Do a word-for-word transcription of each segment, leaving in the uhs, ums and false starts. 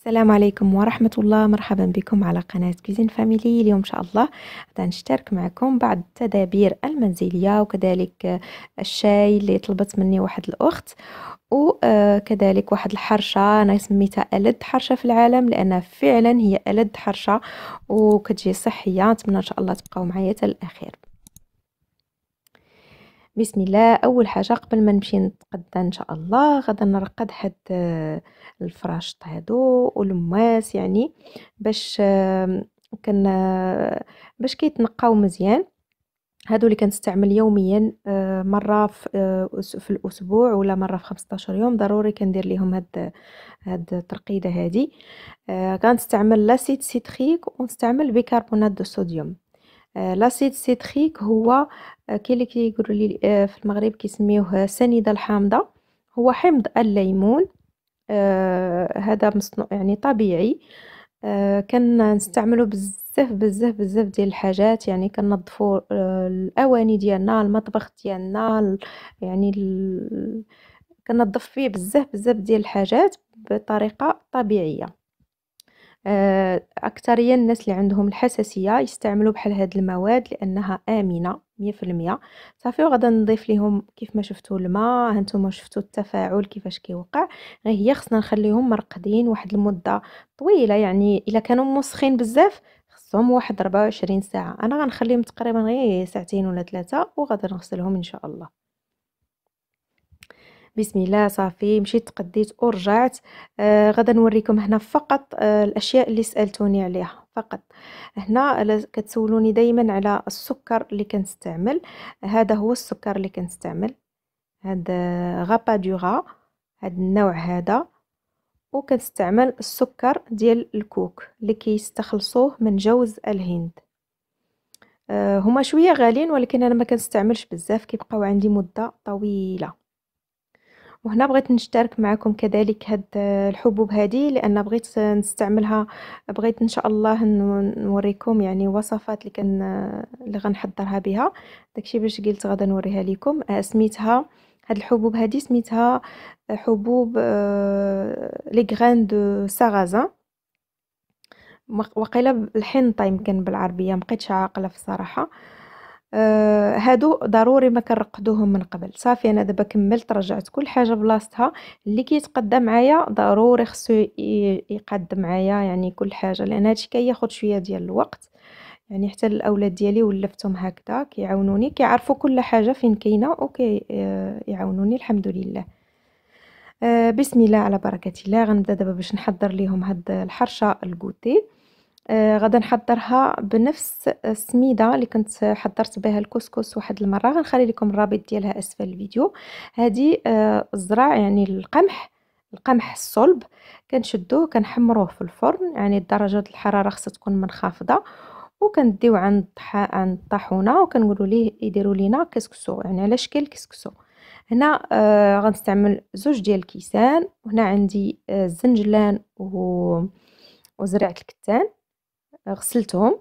السلام عليكم ورحمة الله. مرحبا بكم على قناة كوزين فاميلي. اليوم إن شاء الله غنشترك معكم بعض التدابير المنزلية وكذلك الشاي اللي طلبت مني واحد الأخت، وكذلك واحد الحرشة أنا سميتها ألد حرشة في العالم لأنها فعلا هي ألد حرشة وكتجي صحية. نتمنى إن شاء الله تبقوا معايا حتى الأخير. بسم الله. اول حاجه قبل ما نمشي نتقدى ان شاء الله غادا نرقد حد الفراش هادو والماس، يعني باش كن باش كيتنقاو مزيان. هادو اللي كنستعمل يوميا مره في الاسبوع ولا مره في خمسة عشر يوم، ضروري كندير ليهم هاد هاد الترقيده هادي. كنستعمل لاسيد سيتريك ونستعمل بيكربونات دو صوديوم. لاسيد سيتريك هو كاين اللي كيقولوا لي في المغرب كيسميوه سنيده الحامضه، هو حمض الليمون. آه هذا مصنوع يعني طبيعي. آه كنستعملو بزاف بزاف بزاف ديال الحاجات، يعني كننظفوا آه الاواني ديالنا، المطبخ ديالنا، يعني ال... كننظف فيه بزاف بزاف ديال الحاجات بطريقه طبيعيه. اكثريه الناس اللي عندهم الحساسيه يستعملوا بحال هاد المواد لانها امنه مية في المية. صافي، وغادا نضيف لهم كيف ما شفتوا الماء. هانتوما شفتوا التفاعل كيفاش كيوقع. غير هي خصنا نخليهم مرقدين واحد المده طويله، يعني الا كانوا موسخين بزاف خصهم واحد أربعة وعشرين ساعه. انا غنخليهم تقريبا غير ساعتين ولا ثلاثه وغادا نغسلهم ان شاء الله. بسم الله. صافي، مشيت تقديت ورجعت. آه غادا نوريكم هنا فقط آه الاشياء اللي سالتوني عليها فقط. هنا كتسولوني دائما على السكر اللي كنستعمل. هذا هو السكر اللي كنستعمل، هذا غابادورا، هذا النوع هذا. وكنستعمل السكر ديال الكوك اللي كيستخلصوه من جوز الهند. آه هما شويه غاليين ولكن انا ما كنستعملش بزاف، كيبقاو عندي مده طويله. وهنا بغيت نشترك معكم كذلك هاد الحبوب هذه لان بغيت نستعملها، بغيت ان شاء الله نوريكم يعني وصفات اللي كان اللي غنحضرها بها. داكشي باش قلت غادا نوريها لكم. سميتها هاد الحبوب هذه سميتها حبوب لي غران دو سارازان، وقيله الحنطه يمكن بالعربيه، مبقيتش عاقله في الصراحه. آه هادو ضروري ما كنرقدوهم من قبل. صافي، انا دابا كملت رجعت كل حاجه بلاصتها. اللي كيتقدى معايا ضروري خصو يقاد معايا يعني كل حاجه، لان هادشي كياخد شويه ديال الوقت. يعني حتى الاولاد ديالي ولفتهم هكذا كيعاونوني، كيعرفوا كل حاجه فين كاينه وكيعاونوني الحمد لله. آه بسم الله على بركه الله. غنبدا دابا باش نحضر ليهم هاد الحرشه الكوتي. آه غادا نحضرها بنفس السميده اللي كنت حضرت بها الكسكس واحد المره. غنخلي لكم الرابط ديالها اسفل الفيديو. هذه آه الزرع يعني القمح، القمح الصلب كنشدوه كنحمروه في الفرن، يعني درجه الحراره خصها تكون منخفضه، وكنديو عند عند الطاحونه وكنقولوا ليه يديروا لينا كسكسو، يعني على شكل كسكسو. هنا آه غنستعمل زوج ديال الكيسان. وهنا عندي آه الزنجلان و وزريعه الكتان غسلتهم،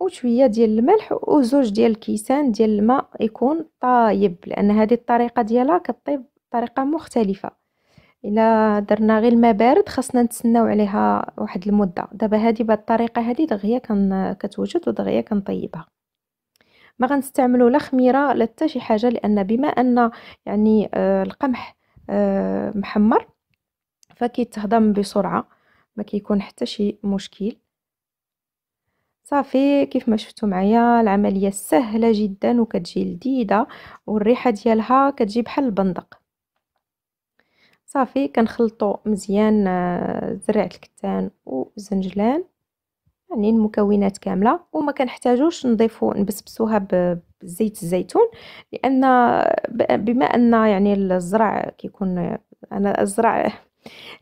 وشويه ديال الملح، وزوج ديال الكيسان ديال الماء يكون طايب، لان هذه الطريقه ديالها كطيب بطريقه مختلفه. الا درنا غير الماء بارد خاصنا نتسناو عليها واحد المده. دابا هذه بهذه الطريقه هذه دغيا كتوجد ودغيا كنطيبها. ما غنستعملوا لا خميره لا حتى شي حاجه، لان بما ان يعني آه القمح آه محمر فكيتهضم بسرعه، ما كيكون حتى شي مشكل. صافي، كيف ما شفتوا معايا العمليه سهله جدا وكتجي لذيذه، والريحه ديالها كتجي بحال البندق. صافي، كنخلطوا مزيان زريعه الكتان والزنجلان، يعني المكونات كامله. وما كنحتاجوش نضيفوا نبسبسوها بزيت الزيتون، لان بما ان يعني الزرع كيكون، انا الزرع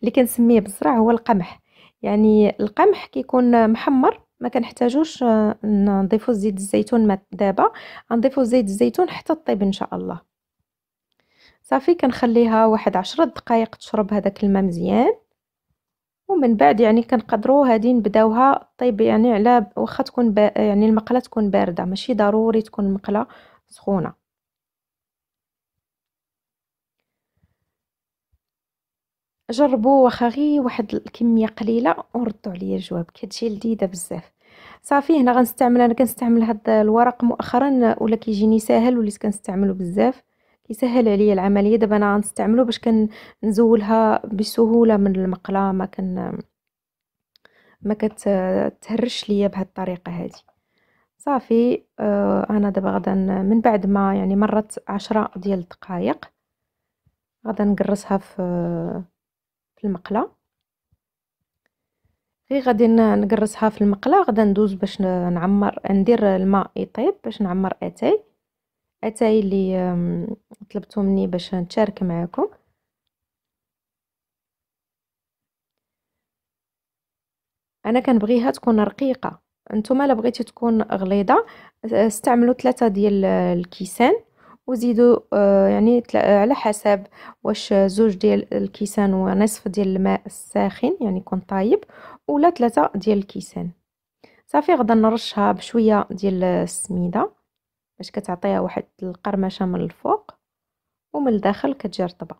اللي كنسميه بالزرع هو القمح، يعني القمح كيكون محمر ما كنحتاجوش نضيفوا زيت الزيتون. دابا غنضيفوا زيت الزيتون حتى طيب ان شاء الله. صافي، كنخليها واحد عشرة دقائق تشرب هذاك الماء مزيان، ومن بعد يعني كنقدروا هذه نبداوها طيب، يعني على واخا تكون با... يعني المقله تكون بارده، ماشي ضروري تكون مقله سخونه. جربوا واخا غير واحد الكميه قليله وردوا عليا الجواب، كتجي لذيذه بزاف. صافي هنا غنستعمل، انا كنستعمل هذا الورق مؤخرا ولا كيجيني ساهل وليت كنستعمله بزاف، كيسهل عليا العمليه. دابا انا غنستعمله باش كنزولها بسهوله من المقله، ما كن ما كتهرش ليا بهذه الطريقه هذه. صافي آه انا دابا غدا من بعد ما يعني مرت عشرة ديال الدقائق غدا نقرصها في في المقله، غير غادي نقرصها في المقله. غدا ندوز باش نعمر، ندير الماء يطيب باش نعمر اتاي اتاي اللي طلبتو مني باش نشارك معكم. انا كنبغيها تكون رقيقه، نتوما الا بغيتي تكون غليظه استعملوا ثلاثة ديال الكيسان وزيدوا يعني على حسب واش زوج ديال الكيسان ونصف ديال الماء الساخن يعني يكون طايب، ولا ثلاثة ديال الكيسان. صافي غدا نرشها بشويه ديال السميده باش كتعطيها واحد القرمشه من الفوق ومن الداخل كتجي رطبه.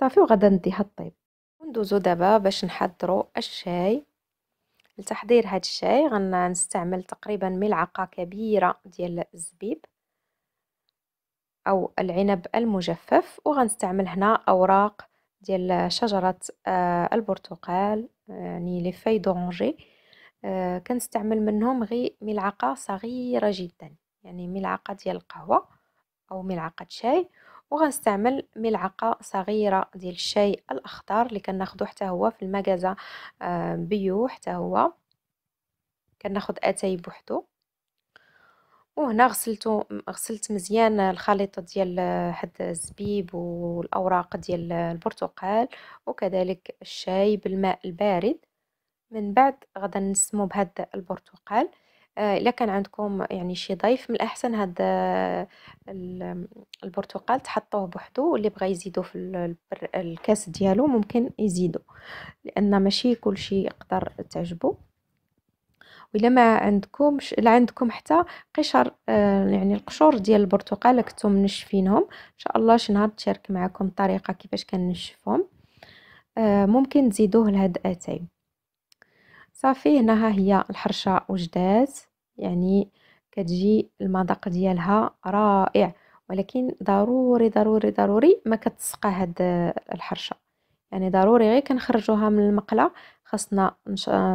صافي وغدا نديها الطيب. وندوزو دابا باش نحضروا الشاي. لتحضير هاد الشاي غنستعمل تقريبا ملعقه كبيره ديال الزبيب او العنب المجفف، وغنستعمل هنا اوراق ديال شجره البرتقال يعني لي فاي دورانجي، كنستعمل منهم غير ملعقه صغيره جدا يعني ملعقه ديال القهوه او ملعقه شاي، وغنستعمل ملعقه صغيره ديال الشاي الاخضر اللي كناخذو حتى هو في المغازه بيو، حتى هو كناخذ اتاي بوحدو. وهنا غسلته غسلت مزيان الخليط ديال هاد الزبيب والاوراق ديال البرتقال وكذلك الشاي بالماء البارد. من بعد غدا نسمو بهاد البرتقال. الا كان عندكم يعني شي ضيف من الاحسن هاد البرتقال تحطوه بوحدو، واللي بغى يزيدو في الكاس ديالو ممكن يزيدو لان ماشي كلشي يقدر تعجبو. وإلا ما عندكمش لا عندكم حتى قشر آه يعني القشور ديال البرتقال كنتو منشفينهم، ان شاء الله شي نهار نشارك معكم الطريقه كيفاش كنشفهم، آه ممكن تزيدوه لهاد اتاي. صافي هنا ها هي الحرشه وجدات، يعني كتجي المذاق ديالها رائع، ولكن ضروري ضروري ضروري ما كتسقى هاد الحرشه، يعني ضروري غير كنخرجوها من المقله خاصنا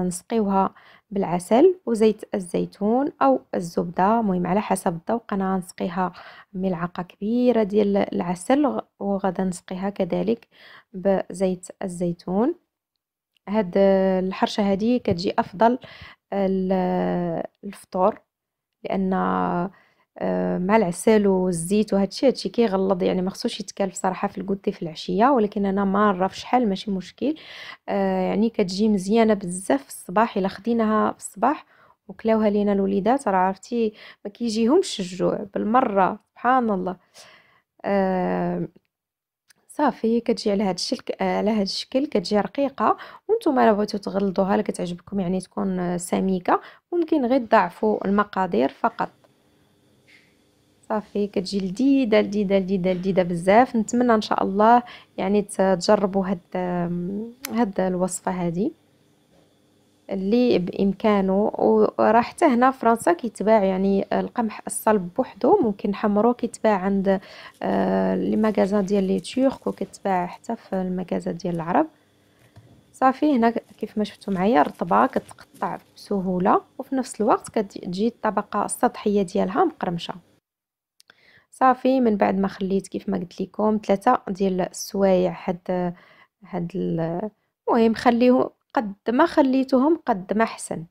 نسقيوها بالعسل وزيت الزيتون او الزبده، المهم على حسب الذوق. انا غنسقيها ملعقه كبيره ديال العسل وغادا نسقيها كذلك بزيت الزيتون. هاد الحرشه هذه كتجي افضل الفطور لان مع العسل والزيت وهادشي هادشي كيغلظ، يعني ما خصوش يتكالف صراحه في الكوتي في العشيه، ولكن انا ماره في شحال ماشي مشكل. آه يعني كتجي مزيانه بزاف في الصباح، الا خديناها في الصباح وكلاوها لينا الوليدات راه عرفتي ما كيجيهمش الجوع بالمره، سبحان الله. آه صافي كتجي على هذا الشكل، على هذا الشكل كتجي رقيقه. وانتم الا بغيتو تغلظوها الا كتعجبكم يعني تكون سميكه ممكن غير تضاعفوا المقادير فقط. صافي كتجي لذيذه لذيذه لذيذه لذيذه بزاف. نتمنى ان شاء الله يعني تجربوا هاد هاد الوصفه هذه اللي بامكانه. وراه حتى هنا فرنسا كيتباع يعني القمح الصلب بوحدو، ممكن نحمروه كيتباع عند لي ماغازا ديال لي تورك وكيتباع حتى في الماغازا ديال العرب. صافي هنا كيف ما شفتوا معايا رطبه كتقطع بسهوله وفي نفس الوقت كتجي الطبقه السطحيه ديالها مقرمشه. صافي من بعد ما خليت كيف ما قلت لكم ثلاثه ديال السوايع هاد هاد المهم خليهم قد ما خليتهم قد ما احسن،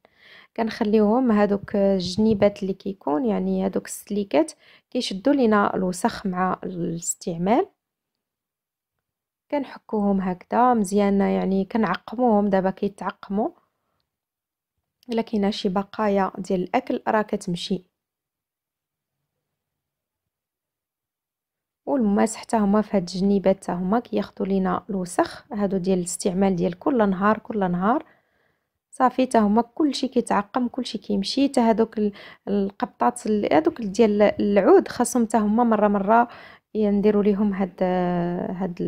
كنخليوهم هادوك الجنيبات اللي كيكون يعني هادوك السليكات كيشدوا لينا الوسخ مع الاستعمال، كنحكوهم هكذا مزيان يعني كنعقموهم. دابا كيتعقموا الا كاينه شي بقايا ديال الاكل راه كتمشي. والماس حتى هما في هاد الجنيبات حتى هما كياخذوا لينا الوسخ هادو ديال الاستعمال ديال كل نهار كل نهار. صافي حتى هما كلشي كيتعقم كلشي كيمشي، حتى هادوك القبطات هادوك ديال العود خاصهم حتى هما مره مره ينديروا ليهم هاد هاد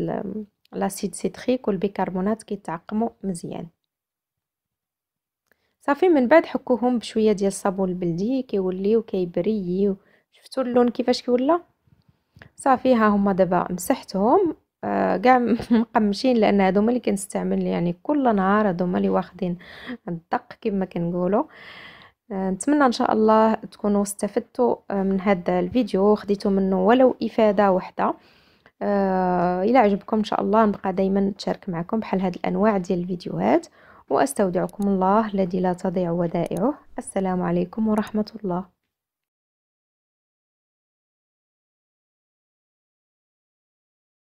لاسيد سيتريك والبيكربونات كيتعقموا مزيان. صافي من بعد حكوهم بشويه ديال الصابون البلدي كيوليو كيبريو. شفتوا اللون كيفاش كيولى؟ صافي ها هما دابا مسحتهم كاع آه مقمشين، لان هادو هما اللي كنستعمل يعني كل نهار، هادو هما اللي واخدين الدق كما كنقولوا. آه نتمنى ان شاء الله تكونوا استفدتوا من هذا الفيديو، خديتوا منه ولو افاده واحده. آه الى عجبكم ان شاء الله نبقى دائما نتشارك معكم بحال هاد الانواع ديال الفيديوهات، واستودعكم الله الذي لا تضيع ودائعه. السلام عليكم ورحمه الله.